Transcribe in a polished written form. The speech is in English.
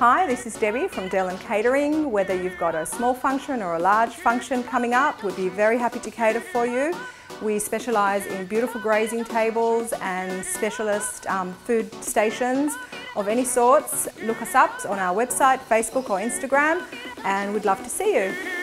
Hi, this is Debbie from Delen Catering. Whether you've got a small function or a large function coming up, we'd be very happy to cater for you. We specialise in beautiful grazing tables and specialist food stations of any sorts. Look us up on our website, Facebook or Instagram, and we'd love to see you.